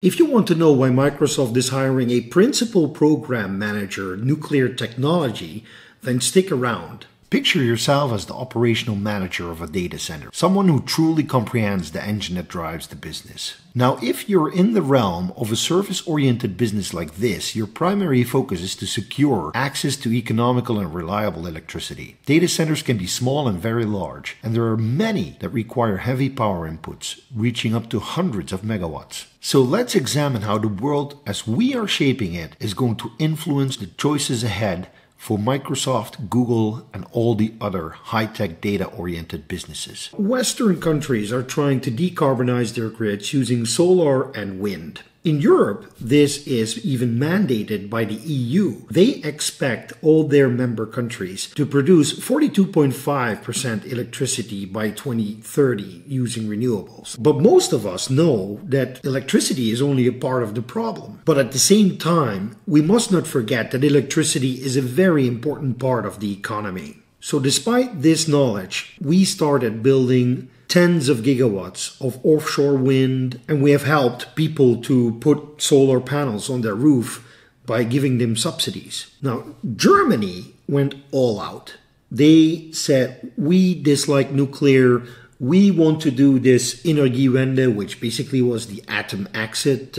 If you want to know why Microsoft is hiring a principal program manager, nuclear technology, then stick around. Picture yourself as the operational manager of a data center, someone who truly comprehends the engine that drives the business. Now, if you're in the realm of a service-oriented business like this, your primary focus is to secure access to economical and reliable electricity. Data centers can be small and very large, and there are many that require heavy power inputs, reaching up to hundreds of megawatts. So let's examine how the world as we are shaping it is going to influence the choices ahead for Microsoft, Google, and all the other high-tech data-oriented businesses. Western countries are trying to decarbonize their grids using solar and wind. In Europe, this is even mandated by the EU. They expect all their member countries to produce 42.5% electricity by 2030 using renewables. But most of us know that electricity is only a part of the problem. But at the same time, we must not forget that electricity is a very important part of the economy. So despite this knowledge, we started building tens of gigawatts of offshore wind, and we have helped people to put solar panels on their roof by giving them subsidies. Now, Germany went all out. They said, we dislike nuclear, we want to do this Energiewende, which basically was the atom exit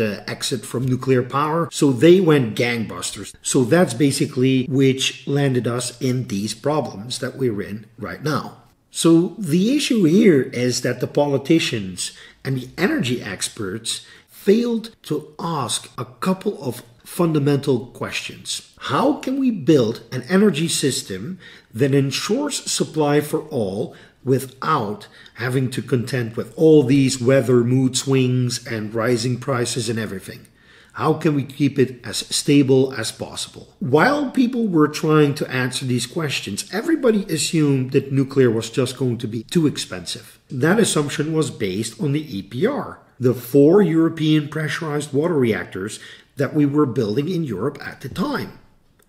from nuclear power. So they went gangbusters. So that's basically which landed us in these problems that we're in right now. So the issue here is that the politicians and the energy experts failed to ask a couple of fundamental questions. How can we build an energy system that ensures supply for all without having to contend with all these weather mood swings and rising prices and everything? How can we keep it as stable as possible? While people were trying to answer these questions, everybody assumed that nuclear was just going to be too expensive. That assumption was based on the EPR, the 4 European pressurized water reactors that we were building in Europe at the time.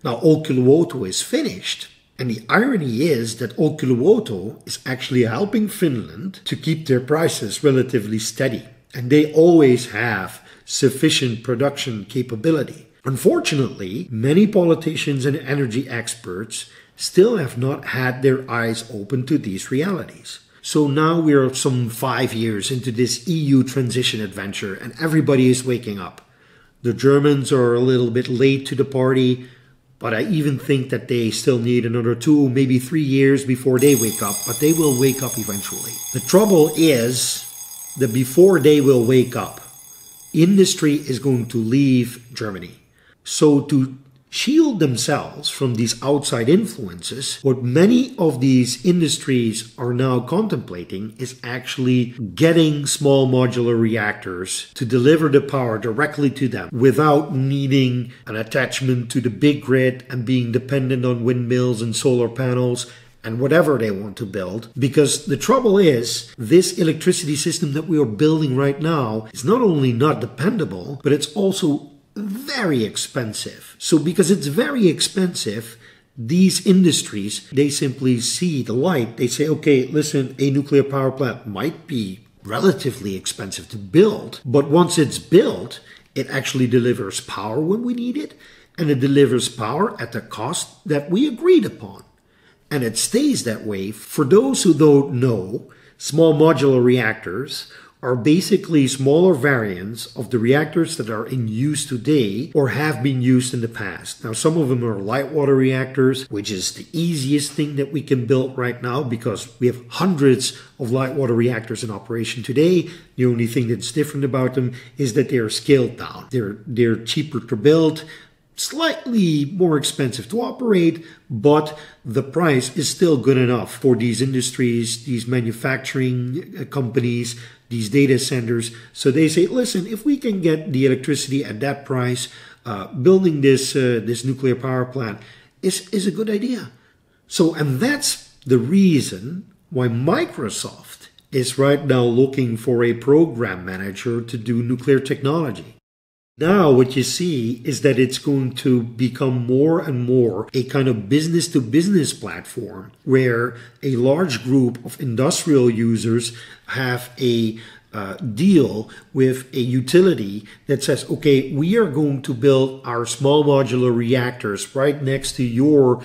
Now, Olkiluoto is finished. And the irony is that Olkiluoto is actually helping Finland to keep their prices relatively steady. And they always have sufficient production capability. Unfortunately, many politicians and energy experts still have not had their eyes open to these realities. So now we are some 5 years into this EU transition adventure and everybody is waking up. The Germans are a little bit late to the party, but I even think that they still need another 2, maybe 3 years before they wake up, but they will wake up eventually. The trouble is that before they will wake up, industry is going to leave Germany. So to shield themselves from these outside influences, what many of these industries are now contemplating is actually getting small modular reactors to deliver the power directly to them without needing an attachment to the big grid and being dependent on windmills and solar panels and whatever they want to build. Because the trouble is, this electricity system that we are building right now is not only not dependable, but it's also very expensive. So because it's very expensive, these industries, they simply see the light. They say, okay, listen, a nuclear power plant might be relatively expensive to build, but once it's built, it actually delivers power when we need it, and it delivers power at the cost that we agreed upon. And it stays that way. For those who don't know, small modular reactors are basically smaller variants of the reactors that are in use today or have been used in the past. Now, some of them are light water reactors, which is the easiest thing that we can build right now because we have hundreds of light water reactors in operation today. The only thing that's different about them is that they are scaled down. They're cheaper to build, slightly more expensive to operate, but the price is still good enough for these industries, these manufacturing companies, these data centers. So they say, listen, if we can get the electricity at that price, building this nuclear power plant is a good idea. So, and that's the reason why Microsoft is right now looking for a program manager to do nuclear technology. Now what you see is that it's going to become more and more a kind of business-to-business platform where a large group of industrial users have a deal with a utility that says, okay, we are going to build our small modular reactors right next to your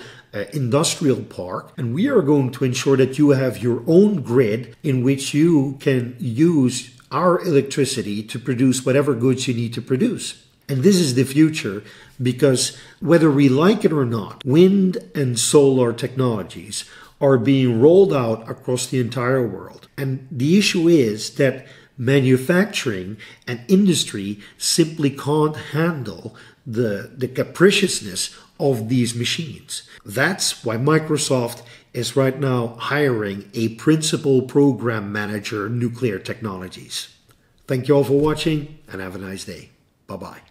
industrial park, and we are going to ensure that you have your own grid in which you can use our electricity to produce whatever goods you need to produce. And this is the future, because whether we like it or not, wind and solar technologies are being rolled out across the entire world. And the issue is that manufacturing and industry simply can't handle the capriciousness of these machines. That's why Microsoft is right now hiring a principal program manager, nuclear technologies. Thank you all for watching, and have a nice day. Bye-bye.